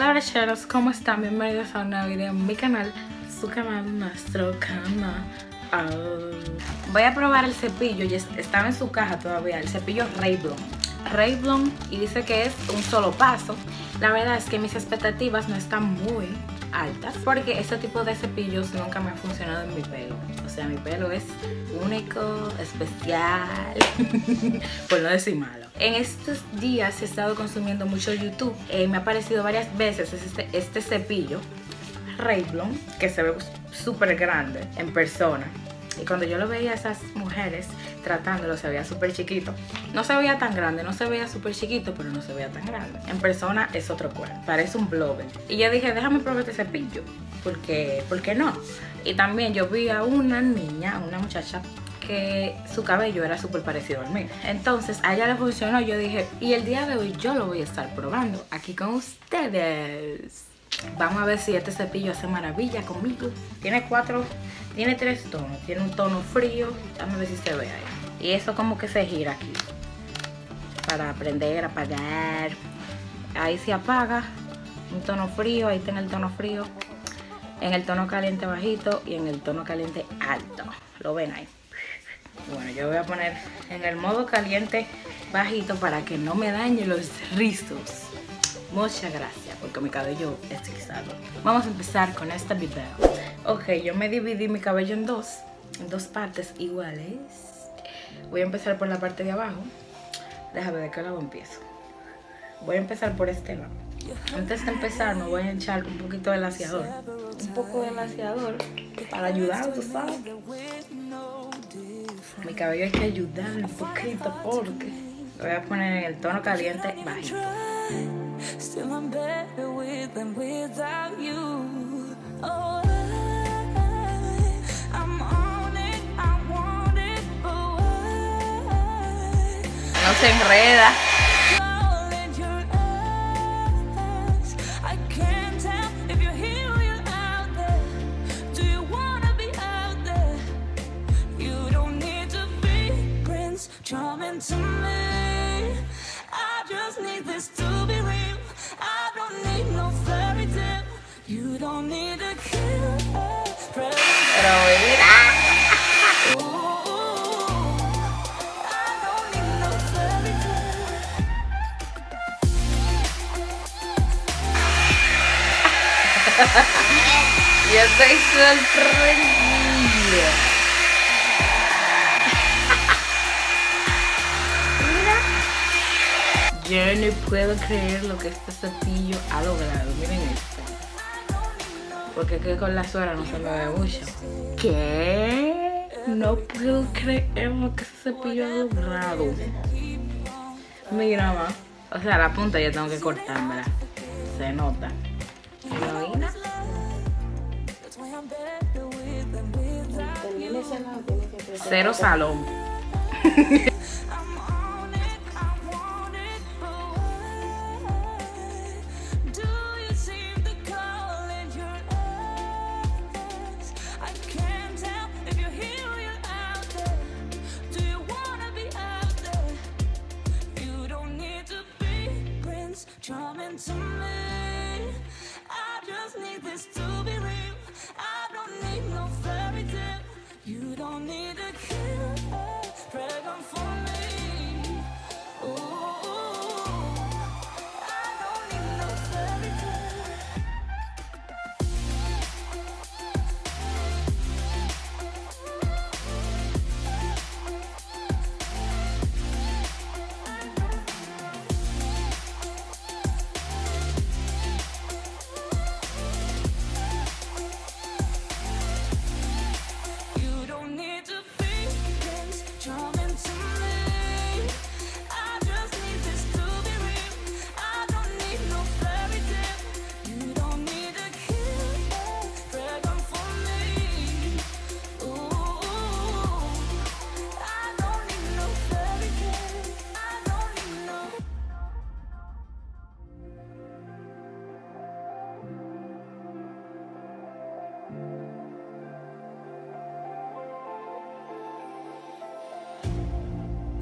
Hola brecheros, ¿cómo están? Bienvenidos a un nuevo video en mi canal, su canal, nuestro canal. Voy a probar el cepillo, ya estaba en su caja todavía, el cepillo Revlon, y dice que es un solo paso. La verdad es que mis expectativas no están muy altas porque este tipo de cepillos nunca me ha funcionado en mi pelo. O sea, mi pelo es único, especial, por no decir malo. En estos días he estado consumiendo mucho YouTube. Me ha aparecido varias veces este cepillo Revlon, que se ve súper grande en persona. Y cuando yo lo veía a esas mujeres tratándolo, se veía súper chiquito. No se veía tan grande, no se veía súper chiquito, pero no se veía tan grande. En persona es otro cuerpo, parece un blower. Y yo dije, déjame probar este cepillo, porque ¿por qué no? Y también yo vi a una niña, una muchacha, que su cabello era súper parecido al mío. Entonces a ella le funcionó, yo dije, y el día de hoy yo lo voy a estar probando aquí con ustedes. Vamos a ver si este cepillo hace maravilla conmigo. Tiene tres tonos. Tiene un tono frío. Déjame ver si se ve ahí. Y eso como que se gira aquí. Para prender, apagar. Ahí se apaga. Un tono frío. Ahí tiene el tono frío. En el tono caliente bajito. Y en el tono caliente alto. Lo ven ahí. Bueno, yo voy a poner en el modo caliente bajito para que no me dañe los rizos. Muchas gracias, porque mi cabello es rizado. Vamos a empezar con este video. Ok, yo me dividí mi cabello en dos partes iguales. Voy a empezar por la parte de abajo. Déjame ver qué lado empiezo. Voy a empezar por este lado. Antes de empezar me voy a echar un poquito de laciador. Un poco de laciador para ayudar, tú sabes. Mi cabello hay que ayudarle un poquito porque lo voy a poner en el tono caliente bajito. Still I'm better with than without you. Oh, I'm on it, I want it, oh, no se enreda. I can't tell if you're here or you're out there. Do you wanna be out there? You don't need to be Prince Charming to me. I just need this to be real. You don't need a killer. Pero mira. Yo estoy sorprendida. Mira. Yo no puedo creer lo que este cepillo ha logrado. Miren esto. Porque que con la suela no se me ve mucho. ¿Qué? No puedo creer lo que ese cepillo ha logrado. Mira, mamá. O sea, la punta yo tengo que cortármela. Se nota. ¿Heroína? Cero salón.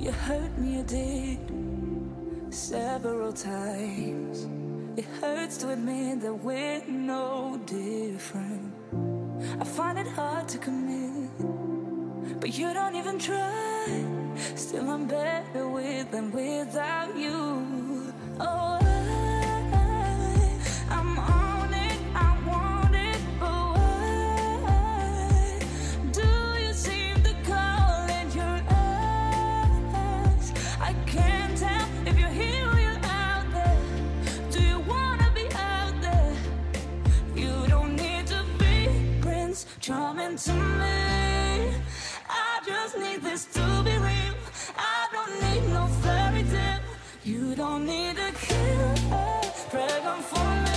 You hurt me, you did, several times. It hurts to admit that we're no different. I find it hard to commit, but you don't even try. Still I'm better with than without you. Oh, I'm on it, I want it, but why do you seem to call in your eyes? I can't tell if you're here or you're out there. Do you wanna be out there? You don't need to be Prince Charming to me. I just need this to be real. I don't need no fairy tale. You don't need a killer. Pray on for me.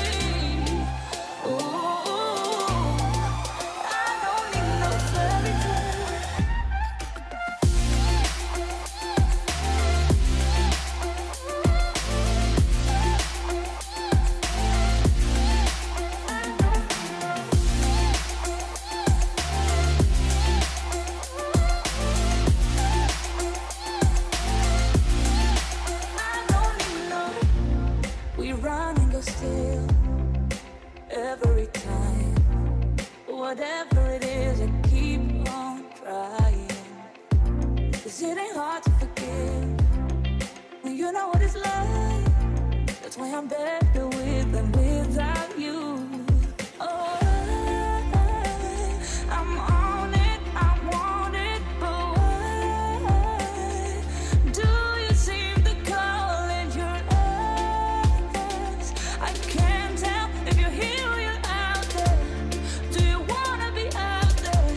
Whatever it is, I keep on trying. 'Cause it ain't hard to forgive when you know what it's like. That's why I'm better with than without you. Oh, I'm on it, I want it, but why do you seem to call in your eyes? I can't tell if you're here or you're out there. Do you wanna be out there?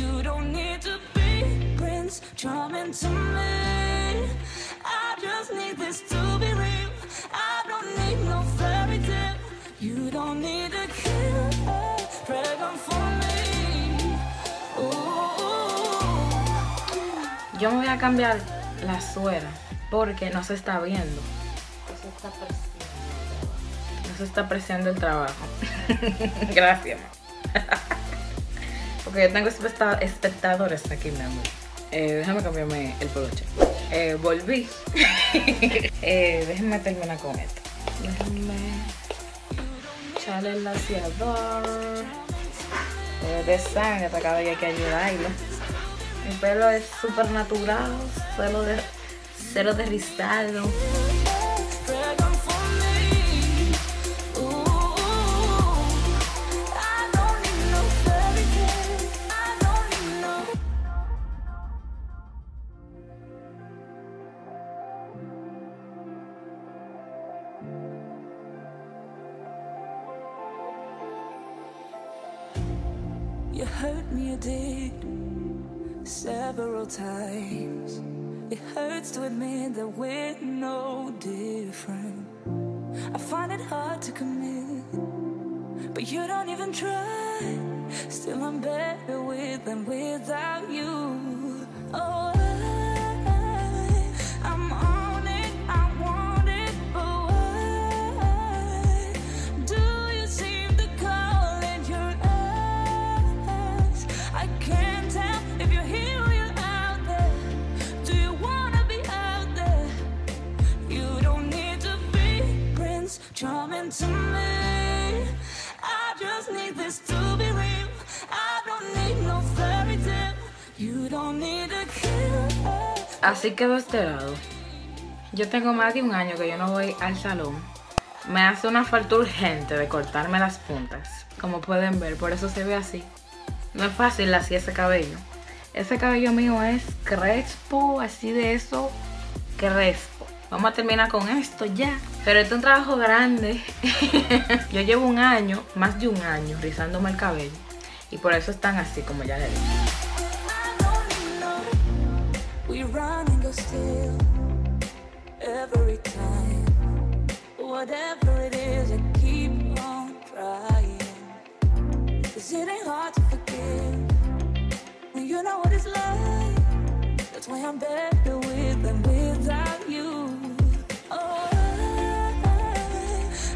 You don't need to be Prince Charming to me. I just need this to be real. I don't need no fairy tale. You don't need a killer. Pray on for me. Yo me voy a cambiar la suela porque no se está viendo. Eso está preciando. No se está apreciando el trabajo. Gracias. Porque yo tengo espectadores aquí, mi amor. Déjame cambiarme el poloche. Volví. Déjenme terminar con esto. Déjenme echarle el laciador. De sangre, hasta cada día hay que ayudarlo. Mi pelo es súper natural, cero derrizado. You hurt me, you did, several times. It hurts to admit that we're no different. I find it hard to commit, but you don't even try. Still I'm better with than without you. Oh, I'm on it, I want it, but why do you seem to call in your eyes? I can't tell if you're here or you're out there. Do you wanna be out there? You don't need to be Prince Charming to me. I just need this to be real. I don't need no fairy tale. You don't need a killer. Así quedó este lado. Yo tengo más de un año que yo no voy al salón. Me hace una falta urgente de cortarme las puntas, como pueden ver, por eso se ve así. No es fácil así ese cabello. Ese cabello mío es crespo, así de eso, crespo. Vamos a terminar con esto ya. Pero este es un trabajo grande. Yo llevo un año, más de un año, rizándome el cabello. Y por eso están así, como ya les dije. We run and go still every time. Whatever it is, I keep on trying. 'Cause it ain't hard to forgive when you know what it's like. That's why I'm better with than without you. Oh,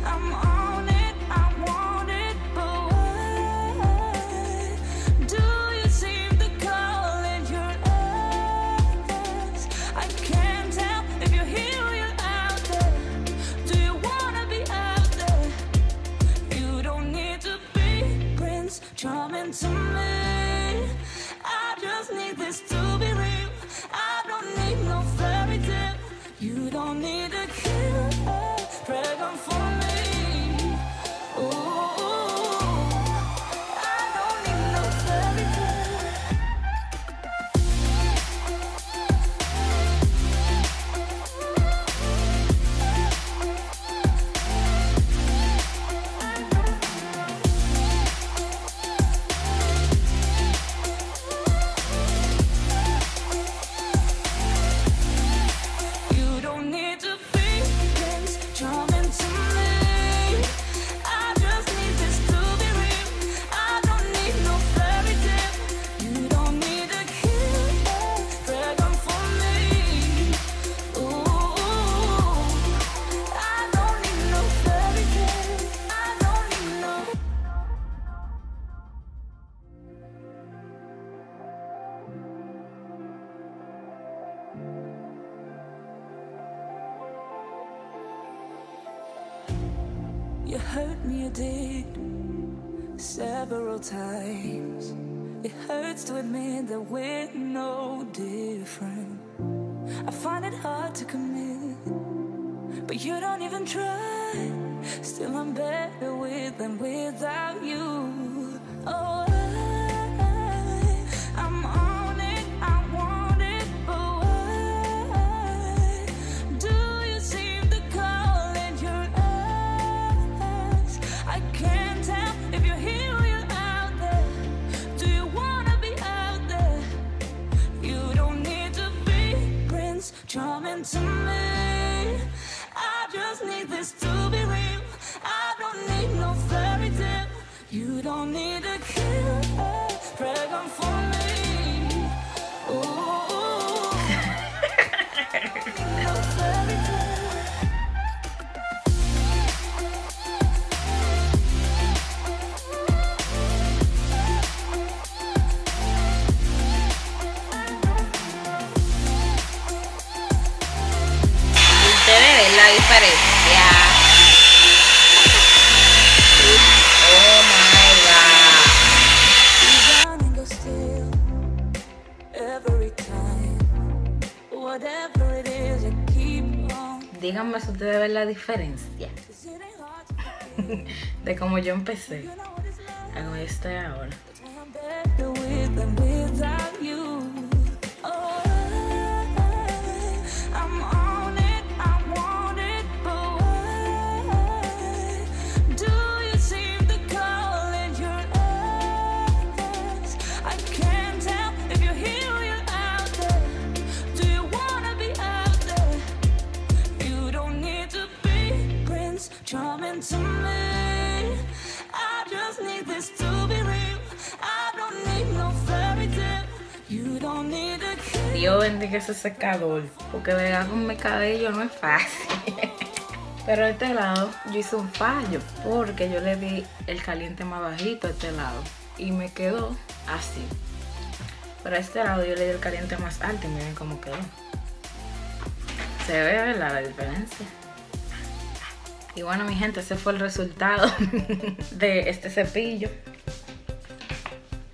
I'm on it, I want it, but why do you seem to call in your eyes? I can't tell if you're here or you're out there. Do you wanna be out coming to me. I just need this to believe. I don't need no fairy tale. You don't need a killer. Pray on for me. You hurt me, you did, several times. It hurts to admit that we're no different. I find it hard to commit, but you don't even try. Still I'm better with than without you. Oh, I'm on it, I want it, but why do you seem to call it your ex? I can't tell if you're here or you're out there. Do you wanna be out there? You don't need to be Prince Charming to me. I just need this to believe. I don't need no fairy tale. You don't need a killer. Pray on for me. Ustedes ven la diferencia. Díganme si ustedes ven la diferencia de cómo yo empecé a cómo yo estoy ahora. Dios bendiga ese secador, porque bregar con mi cabello no es fácil. Pero a este lado yo hice un fallo, porque yo le di el caliente más bajito a este lado y me quedó así. Pero a este lado yo le di el caliente más alto y miren cómo quedó. Se ve, ¿verdad?, la diferencia. Y bueno, mi gente, ese fue el resultado de este cepillo.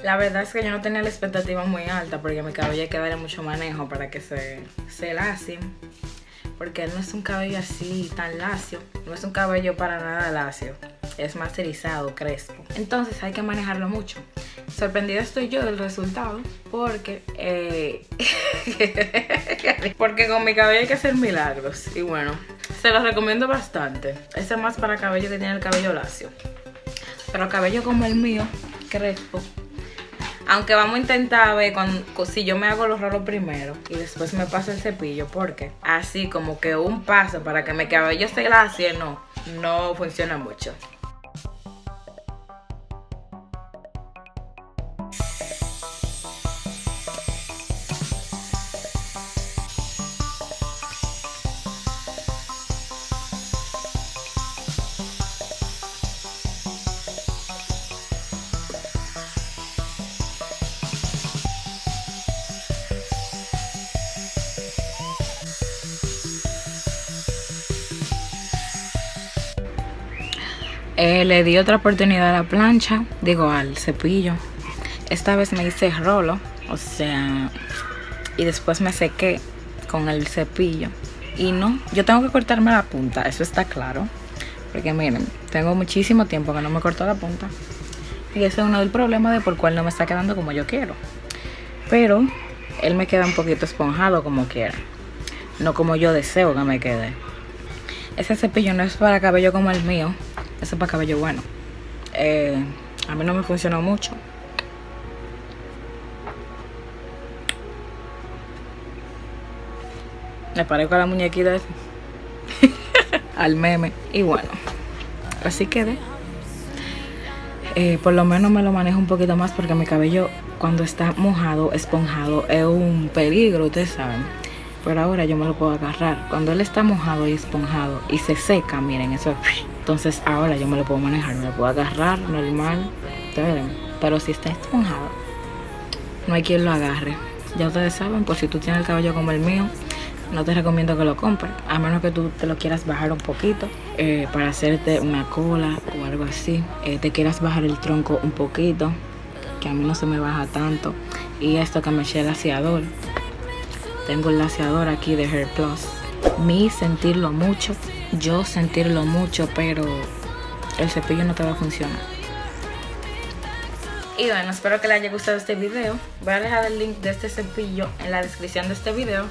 La verdad es que yo no tenía la expectativa muy alta, porque a mi cabello hay que darle mucho manejo para que se lacie, porque no es un cabello así tan lacio, no es un cabello para nada lacio, es más erizado, crespo, entonces hay que manejarlo mucho. Sorprendida estoy yo del resultado, porque porque con mi cabello hay que hacer milagros. Y bueno, se los recomiendo bastante. Este es más para cabello que tiene el cabello lacio, pero cabello como el mío, crespo. Aunque vamos a intentar ver si yo me hago los rolos primero y después me paso el cepillo, porque así como que un paso para que mi cabello se lacie, no funciona mucho. Le di otra oportunidad a la plancha, digo al cepillo. Esta vez me hice rolo, o sea, y después me sequé con el cepillo. Y no, yo tengo que cortarme la punta, eso está claro. Porque miren, tengo muchísimo tiempo que no me corto la punta. Y ese es uno del problema de por cuál no me está quedando como yo quiero. Pero él me queda un poquito esponjado como quiera. No como yo deseo que me quede. Ese cepillo no es para cabello como el mío. Ese es para cabello bueno. A mí no me funcionó mucho. Me parezco a la muñequita esa. Al meme. Y bueno, así quedé. Por lo menos me lo manejo un poquito más, porque mi cabello cuando está mojado, esponjado, es un peligro, ustedes saben. Pero ahora yo me lo puedo agarrar. Cuando él está mojado y esponjado y se seca, miren eso. Entonces ahora yo me lo puedo manejar, me lo puedo agarrar normal. Pero si está esponjado, no hay quien lo agarre. Ya ustedes saben, por si tú tienes el cabello como el mío, no te recomiendo que lo compres, a menos que tú te lo quieras bajar un poquito para hacerte una cola o algo así. Te quieras bajar el tronco un poquito, que a mí no se me baja tanto. Y esto que me eché el laciador. Tengo el laciador aquí de Hair Plus. Yo sentirlo mucho, pero el cepillo no te va a funcionar. Y bueno, espero que les haya gustado este video. Voy a dejar el link de este cepillo en la descripción de este video.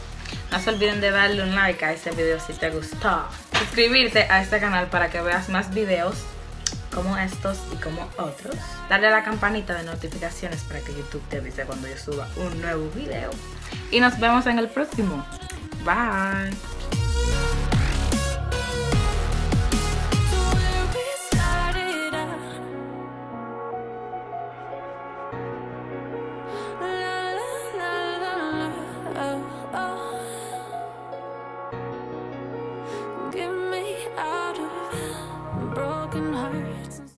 No se olviden de darle un like a este video si te gustó. Suscribirte a este canal para que veas más videos como estos y como otros. Darle a la campanita de notificaciones para que YouTube te avise cuando yo suba un nuevo video. Y nos vemos en el próximo. Bye.